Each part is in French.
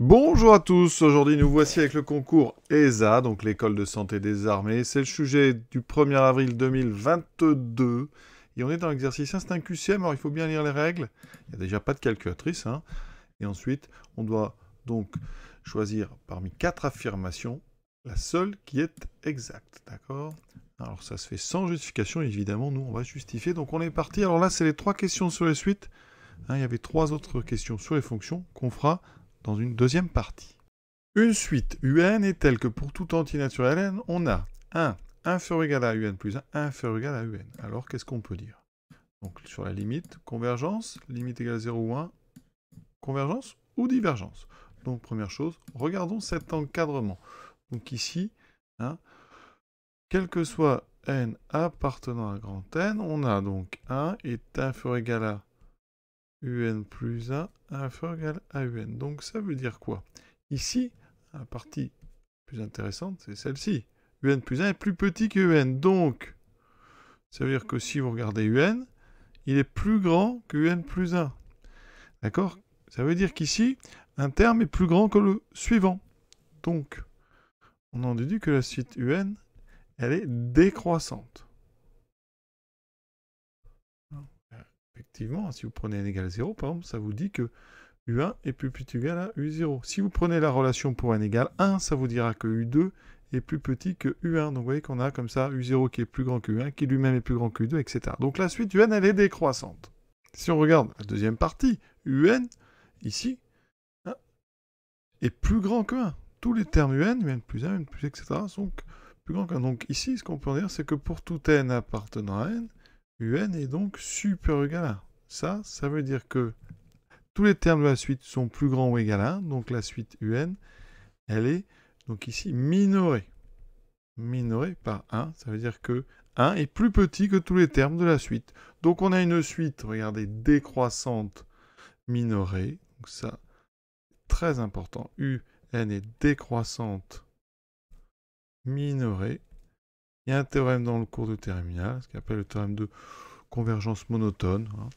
Bonjour à tous, aujourd'hui nous voici avec le concours ESA, donc l'école de santé des armées. C'est le sujet du 1er avril 2022 et on est dans l'exercice 1, c'est un QCM, alors il faut bien lire les règles. Il n'y a déjà pas de calculatrice, hein. Et ensuite on doit donc choisir parmi 4 affirmations la seule qui est exacte, d'accord? Alors ça se fait sans justification, évidemment nous on va justifier, donc on est parti. Alors là c'est les 3 questions sur les suites, hein, il y avait 3 autres questions sur les fonctions qu'on fera dans une deuxième partie. Une suite UN est telle que pour tout antinaturel n, on a 1 inférieur ou égal à UN plus 1 inférieur ou égal à UN. Alors, qu'est-ce qu'on peut dire? Donc, sur la limite, convergence, limite égale à 0 ou 1, convergence ou divergence. Donc, première chose, regardons cet encadrement. Donc ici, hein, quel que soit n appartenant à grand N, on a donc 1 est inférieur ou égal à UN plus 1 inférieur égal à UN. Donc ça veut dire quoi? Ici, la partie plus intéressante, c'est celle-ci. UN plus 1 est plus petit que UN. Donc, ça veut dire que si vous regardez UN, il est plus grand que UN plus 1. D'accord? Ça veut dire qu'ici, un terme est plus grand que le suivant. Donc, on en déduit que la suite UN, elle est décroissante. Effectivement, si vous prenez n égale à 0, par exemple, ça vous dit que U1 est plus petit ou égal à U0. Si vous prenez la relation pour n égale 1, ça vous dira que U2 est plus petit que U1. Donc vous voyez qu'on a comme ça U0 qui est plus grand que U1, qui lui-même est plus grand que U2, etc. Donc la suite UN, elle est décroissante. Si on regarde la deuxième partie, UN, ici, hein, est plus grand que 1. Tous les termes UN plus 1, UN plus, etc., sont plus grands que 1. Donc ici, ce qu'on peut en dire, c'est que pour tout n appartenant à n, UN est donc supérieur ou égal à 1. Ça veut dire que tous les termes de la suite sont plus grands ou égal à 1. Donc la suite UN, elle est donc ici minorée. Minorée par 1, ça veut dire que 1 est plus petit que tous les termes de la suite. Donc on a une suite, regardez, décroissante minorée. Donc ça, très important. UN est décroissante minorée. Il y a un théorème dans le cours de terminale, ce qu'on appelle le théorème de convergence monotone, hein,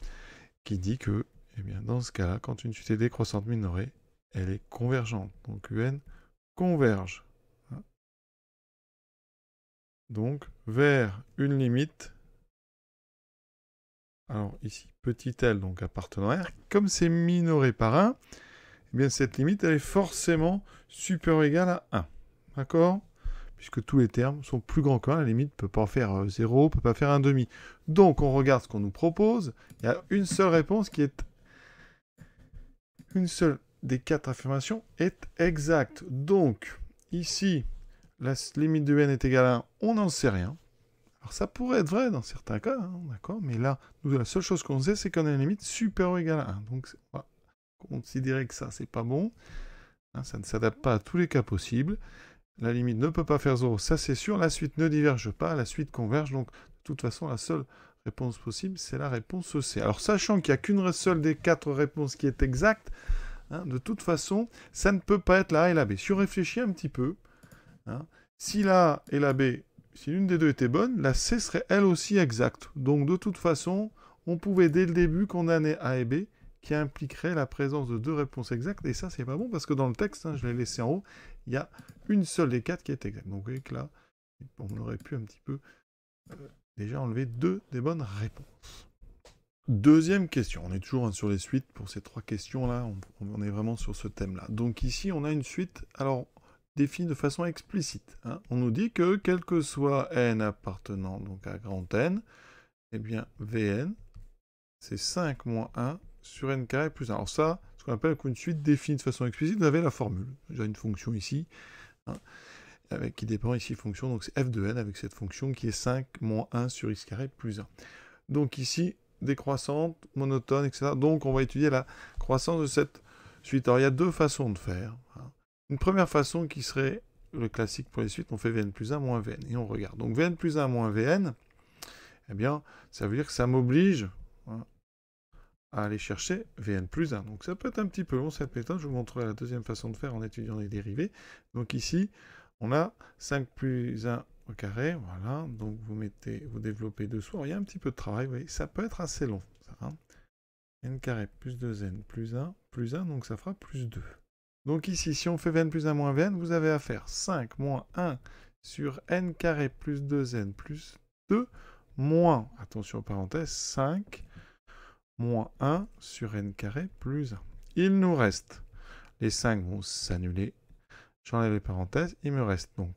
qui dit que, eh bien, dans ce cas-là, quand une suite est décroissante minorée, elle est convergente. Donc UN converge, hein, donc vers une limite. Alors ici, petit L, donc appartenant à R, comme c'est minoré par 1, eh bien, cette limite, elle est forcément supérieure ou égale à 1. D'accord ? Puisque tous les termes sont plus grands que 1, la limite ne peut pas faire 0, ne peut pas faire 1/2. Donc on regarde ce qu'on nous propose, il y a une seule réponse qui est... Une seule des 4 affirmations est exacte. Donc, ici, la limite de n est égale à 1, on n'en sait rien. Alors ça pourrait être vrai dans certains cas, hein, d'accord, mais là, nous, la seule chose qu'on sait, c'est qu'on a une limite supérieure ou égale à 1. Donc on va considérer que ça, c'est pas bon, hein, ça ne s'adapte pas à tous les cas possibles. La limite ne peut pas faire 0, ça c'est sûr. La suite ne diverge pas, la suite converge. Donc, de toute façon, la seule réponse possible, c'est la réponse C. Alors, sachant qu'il n'y a qu'une seule des 4 réponses qui est exacte, hein, de toute façon, ça ne peut pas être la A et la B. Si on réfléchit un petit peu, hein, si la A et la B, si l'une des deux était bonne, la C serait elle aussi exacte. Donc, de toute façon, on pouvait dès le début condamner A et B, qui impliquerait la présence de 2 réponses exactes. Et ça, c'est pas bon, parce que dans le texte, hein, je l'ai laissé en haut, il y a une seule des 4 qui est exacte. Donc vous voyez que là, on aurait pu un petit peu déjà enlever 2 des bonnes réponses. Deuxième question. On est toujours, hein, sur les suites pour ces 3 questions-là. On est vraiment sur ce thème-là. Donc ici, on a une suite, alors, définie de façon explicite, hein. On nous dit que, quel que soit n appartenant donc à grand N, eh bien, Vn, c'est 5 moins 1, sur n carré plus 1. Alors ça, ce qu'on appelle qu'une suite définie de façon explicite, vous avez la formule. J'ai une fonction ici, hein, avec, qui dépend ici fonction, donc c'est f de n avec cette fonction qui est 5 moins 1 sur x carré plus 1. Donc ici, décroissante, monotone, etc. Donc on va étudier la croissance de cette suite. Alors il y a 2 façons de faire, hein. Une première façon qui serait le classique pour les suites, on fait vn plus 1 moins vn, et on regarde. Donc vn plus 1 moins vn, eh bien, ça veut dire que ça m'oblige, hein, à aller chercher Vn plus 1. Donc ça peut être un petit peu long, cette méthode. Je vous montrerai la deuxième façon de faire en étudiant les dérivés. Donc ici, on a 5 plus 1 au carré. Voilà. Donc vous développez dessous. Alors, il y a un petit peu de travail. Vous voyez, ça peut être assez long, ça, hein. N carré plus 2n plus 1 plus 1. Donc ça fera plus 2. Donc ici, si on fait Vn plus 1 moins Vn, vous avez à faire 5 moins 1 sur n carré plus 2n plus 2 moins, attention aux parenthèses, 5 moins 1 sur n carré plus 1. Il nous reste, les 5 vont s'annuler, j'enlève les parenthèses, il me reste donc,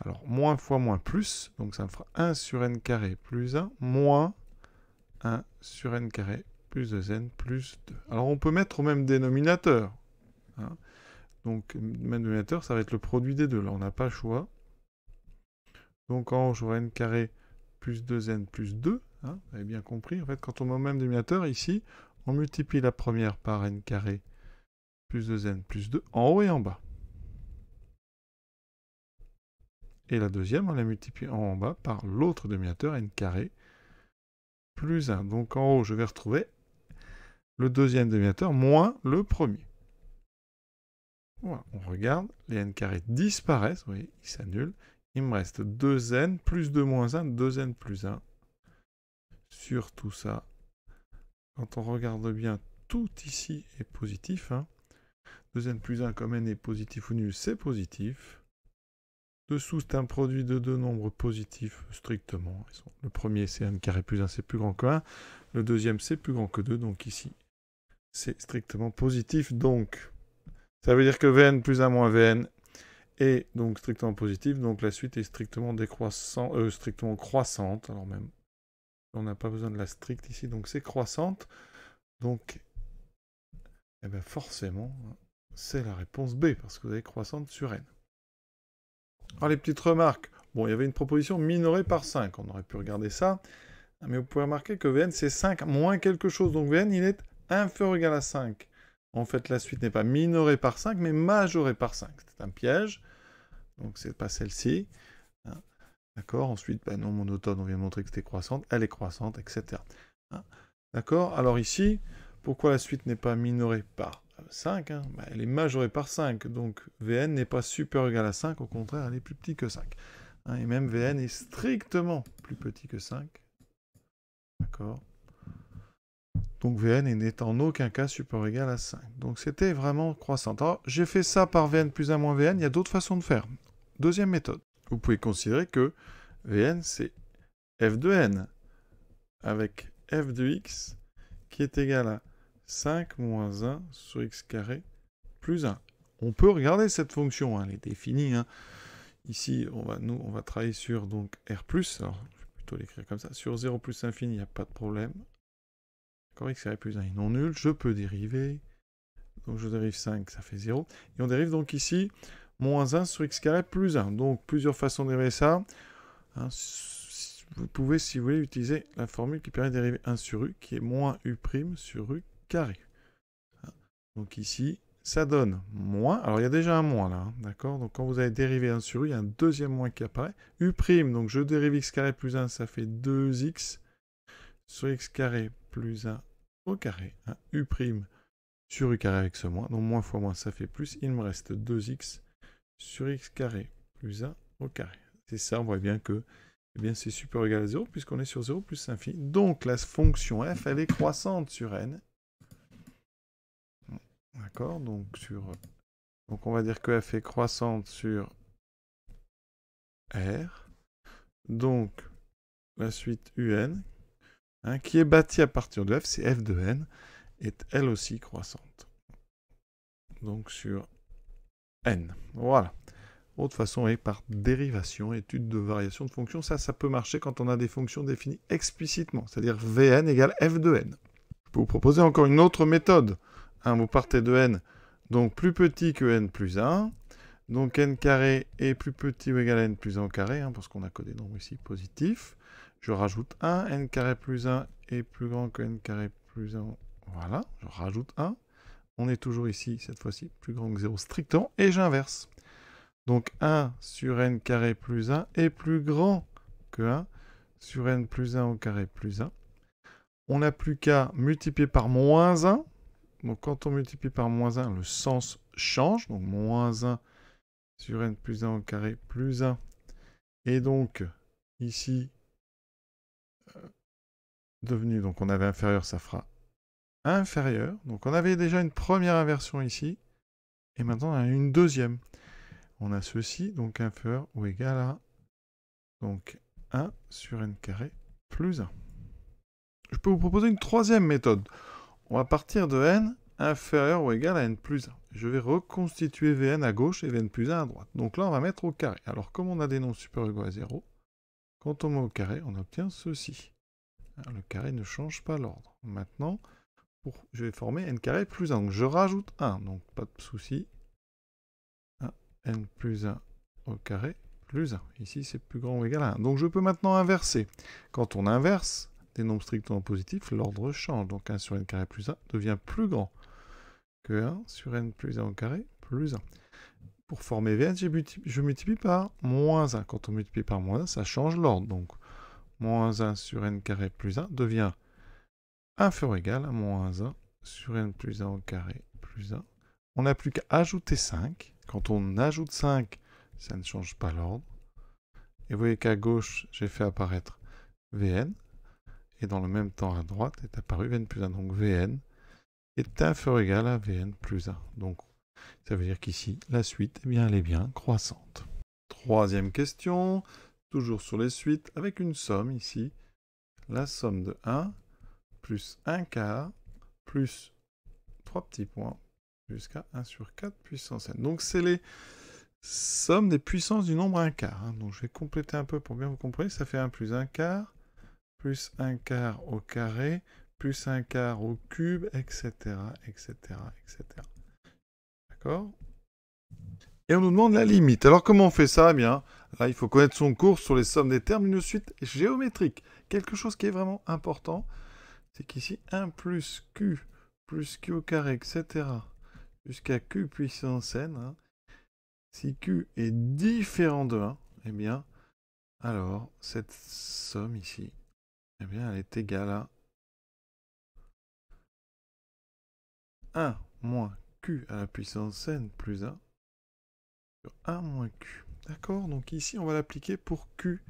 alors moins fois moins plus, donc ça me fera 1 sur n carré plus 1 moins 1 sur n carré plus 2n plus 2. Alors on peut mettre au même dénominateur. Hein. Donc le même dénominateur, ça va être le produit des deux. Là, on n'a pas le choix. Donc en haut, j'aurai n carré plus 2n plus 2. Hein. Vous avez bien compris. En fait, quand on met au même dénominateur, ici, on multiplie la première par n carré plus 2n plus 2, en haut et en bas. Et la deuxième, on la multiplie en bas par l'autre dénominateur, n carré plus 1. Donc en haut, je vais retrouver le deuxième dénominateur moins le premier. Voilà, on regarde, les n carrés disparaissent, vous voyez, ils s'annulent. Il me reste 2n plus 2 moins 1, 2n plus 1. Sur tout ça, quand on regarde bien, tout ici est positif. Hein. 2n plus 1, comme n est positif ou nul, c'est positif. Dessous, c'est un produit de deux nombres positifs, strictement. Le premier, c'est n carré plus 1, c'est plus grand que 1. Le deuxième, c'est plus grand que 2, donc ici, c'est strictement positif, donc... Ça veut dire que Vn plus 1 moins Vn est donc strictement positif, donc la suite est strictement décroissante, strictement croissante, alors même on n'a pas besoin de la stricte ici, donc c'est croissante, donc eh ben forcément c'est la réponse B, parce que vous avez croissante sur n. Alors les petites remarques, bon il y avait une proposition minorée par 5, on aurait pu regarder ça, mais vous pouvez remarquer que Vn c'est 5 moins quelque chose, donc Vn il est inférieur ou égal à 5. En fait, la suite n'est pas minorée par 5, mais majorée par 5. C'est un piège. Donc, ce n'est pas celle-ci. Hein. D'accord. Ensuite, ben non monotone, on vient de montrer que c'était croissante. Elle est croissante, etc. Hein. D'accord. Alors ici, pourquoi la suite n'est pas minorée par 5, hein, ben, elle est majorée par 5. Donc, Vn n'est pas supérieur ou égal à 5. Au contraire, elle est plus petite que 5. Hein. Et même Vn est strictement plus petit que 5. D'accord. Donc Vn n'est en aucun cas supérieur ou égal à 5. Donc c'était vraiment croissant. Alors j'ai fait ça par Vn plus 1 moins Vn. Il y a d'autres façons de faire. Deuxième méthode. Vous pouvez considérer que Vn c'est f de n. Avec f de x qui est égal à 5 moins 1 sur x carré plus 1. On peut regarder cette fonction. Hein, elle est définie. Hein. Ici on va travailler sur donc r+. Alors je vais plutôt l'écrire comme ça. Sur 0 plus infini, il n'y a pas de problème. X carré plus 1 est non nul, je peux dériver, donc je dérive 5, ça fait 0, et on dérive donc ici, moins 1 sur x carré plus 1, donc plusieurs façons de dériver ça, hein, vous pouvez si vous voulez utiliser la formule qui permet de dériver 1 sur u, qui est moins u' sur u carré, donc ici, ça donne moins, alors il y a déjà un moins là, hein, d'accord, donc quand vous avez dérivé 1 sur u, il y a un deuxième moins qui apparaît, u', donc je dérive x carré plus 1, ça fait 2x sur x carré plus 1 au carré, hein, u' sur u carré avec ce moins, donc moins fois moins ça fait plus, il me reste 2x sur x carré plus 1 au carré. C'est ça, on voit bien que eh bien, c'est supérieur ou égal à 0 puisqu'on est sur 0 plus infini. Donc la fonction f, elle est croissante sur n. D'accord, donc on va dire que f est croissante sur r. Donc la suite un, hein, qui est bâtie à partir de f, c'est f de n, est elle aussi croissante. Donc sur n. Voilà. Autre façon est par dérivation, étude de variation de fonction. Ça peut marcher quand on a des fonctions définies explicitement, c'est-à-dire Vn égale f de n. Je peux vous proposer encore une autre méthode. Hein, vous partez de n, donc plus petit que n plus 1. Donc n carré est plus petit ou égal à n plus 1 au carré, hein, parce qu'on a que des nombres ici positifs. Je rajoute 1, n carré plus 1 est plus grand que n carré plus 1, voilà, je rajoute 1. On est toujours ici, cette fois-ci, plus grand que 0 strictement, et j'inverse. Donc 1 sur n carré plus 1 est plus grand que 1 sur n plus 1 au carré plus 1. On n'a plus qu'à multiplier par moins 1. Donc quand on multiplie par moins 1, le sens change. Donc moins 1 sur n plus 1 au carré plus 1. Et donc, ici... devenu, donc on avait inférieur, ça fera inférieur. Donc on avait déjà une première inversion ici. Et maintenant, on a une deuxième. On a ceci, donc inférieur ou égal à donc 1 sur n carré plus 1. Je peux vous proposer une troisième méthode. On va partir de n inférieur ou égal à n plus 1. Je vais reconstituer Vn à gauche et Vn plus 1 à droite. Donc là, on va mettre au carré. Alors, comme on a des nombres supérieurs ou égaux à 0, quand on met au carré, on obtient ceci. Alors, le carré ne change pas l'ordre. Maintenant, je vais former n carré plus 1. Donc, je rajoute 1. Donc, pas de souci. N plus 1 au carré plus 1. Ici, c'est plus grand ou égal à 1. Donc, je peux maintenant inverser. Quand on inverse des nombres strictement positifs, l'ordre change. Donc, 1 sur n carré plus 1 devient plus grand que 1 sur n plus 1 au carré plus 1. Pour former Vn, je multiplie par moins 1. Quand on multiplie par moins 1, ça change l'ordre. Donc, moins 1 sur n carré plus 1 devient inférieur ou égal à moins 1 sur n plus 1 au carré plus 1. On n'a plus qu'à ajouter 5. Quand on ajoute 5, ça ne change pas l'ordre. Et vous voyez qu'à gauche, j'ai fait apparaître Vn. Et dans le même temps, à droite, est apparu Vn plus 1. Donc Vn est inférieur ou égal à Vn plus 1. Donc, ça veut dire qu'ici, la suite, eh bien, elle est bien croissante. Troisième question, toujours sur les suites, avec une somme ici. La somme de 1 plus 1 quart plus 3 petits points jusqu'à 1 sur 4 puissance n. Donc, c'est les sommes des puissances du nombre 1 quart. Donc, je vais compléter un peu pour bien vous comprendre. Ça fait 1 plus 1 quart, plus 1 quart au carré, plus 1 quart au cube, etc., etc., etc. D'accord? Et on nous demande la limite. Alors, comment on fait ça? Eh bien, là, il faut connaître son cours sur les sommes des termes d'une suite géométrique. Quelque chose qui est vraiment important, c'est qu'ici, 1 plus q au carré, etc., jusqu'à q puissance n, si q est différent de 1, eh bien, alors, cette somme ici, eh bien, elle est égale à 1 moins q à la puissance n plus 1 sur 1 moins q. D'accord? Donc ici, on va l'appliquer pour q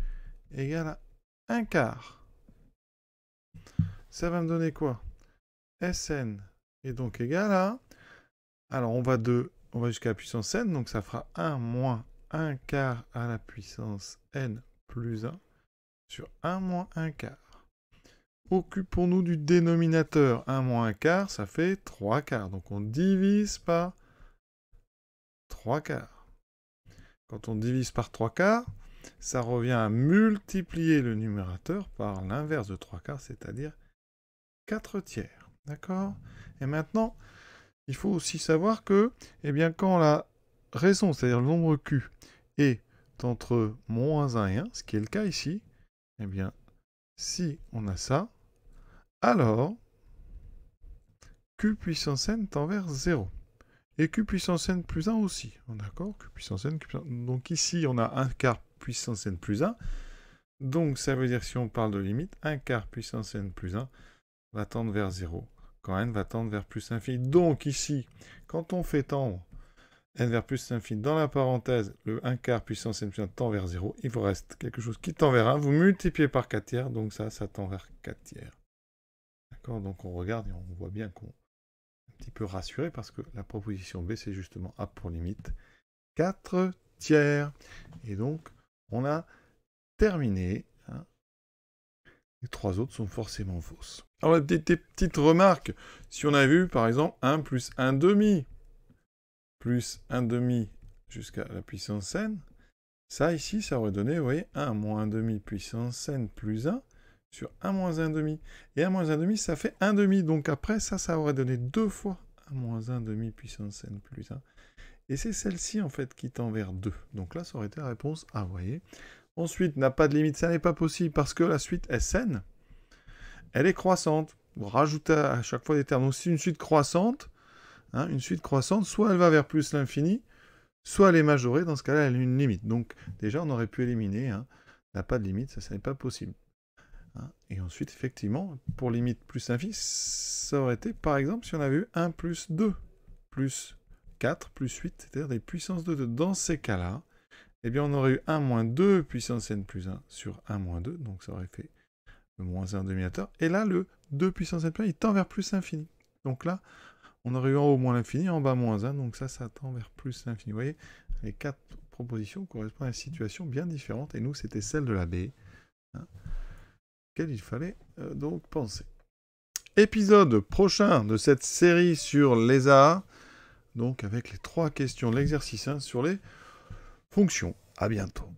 égale à 1 quart. Ça va me donner quoi? Sn est donc égal à... Alors, on va jusqu'à la puissance n, donc ça fera 1 moins 1 quart à la puissance n plus 1 sur 1 moins 1 quart. Occupons-nous du dénominateur. 1 moins 1 quart, ça fait 3 quarts. Donc, on divise par 3 quarts. Quand on divise par 3 quarts, ça revient à multiplier le numérateur par l'inverse de 3 quarts, c'est-à-dire 4 tiers. D'accord? Et maintenant... il faut aussi savoir que, eh bien, quand la raison, c'est-à-dire le nombre q, est entre moins 1 et 1, ce qui est le cas ici, eh bien, si on a ça, alors q puissance n tend vers 0. Et q puissance n plus 1 aussi. D'accord? Q puissance n, donc ici, on a 1 quart puissance n plus 1. Donc, ça veut dire, si on parle de limite, 1 quart puissance n plus 1 va tendre vers 0. Quand n va tendre vers plus infini. Donc ici, quand on fait tendre n vers plus infini, dans la parenthèse, le 1 quart puissance n plus 1 tend vers 0, il vous reste quelque chose qui tend vers 1, vous multipliez par 4 tiers, donc ça tend vers 4 tiers. D'accord? Donc on regarde et on voit bien qu'on est un petit peu rassuré, parce que la proposition B, c'est justement A pour limite 4 tiers. Et donc, on a terminé. Les trois autres sont forcément fausses. Alors, des petites remarques. Si on a vu, par exemple, 1 plus 1 demi, jusqu'à la puissance n, ça, ici, ça aurait donné, vous voyez, 1 moins 1 demi puissance n plus 1 sur 1 moins 1 demi. Et 1 moins 1 demi, ça fait 1 demi. Donc, après, ça aurait donné 2 fois 1 moins 1 demi puissance n plus 1. Et c'est celle-ci, en fait, qui tend vers 2. Donc là, ça aurait été la réponse A, vous voyez. Ensuite, n'a pas de limite, ça n'est pas possible parce que la suite Sn, elle est croissante. Vous rajoutez à chaque fois des termes. Donc, c'est une suite croissante. Une suite croissante, soit elle va vers plus l'infini, soit elle est majorée. Dans ce cas-là, elle a une limite. Donc, déjà, on aurait pu éliminer. N'a pas de limite, ça n'est pas possible. Et ensuite, effectivement, pour limite plus infini, ça aurait été, par exemple, si on avait eu 1 plus 2, plus 4, plus 8, c'est-à-dire des puissances de 2. Dans ces cas-là, eh bien, on aurait eu 1 moins 2 puissance n plus 1 sur 1 moins 2. Donc, ça aurait fait le moins 1 dénominateur. Et là, le 2 puissance n plus 1, il tend vers plus infini. Donc là, On aurait eu en haut moins l'infini, en bas moins 1, donc ça tend vers plus l'infini. Vous voyez, les quatre propositions correspondent à une situation bien différente, et nous, c'était celle de la B, hein, auquel il fallait donc penser. Épisode prochain de cette série sur l'ESA, donc avec les 3 questions de l'exercice 1 sur les fonctions. À bientôt.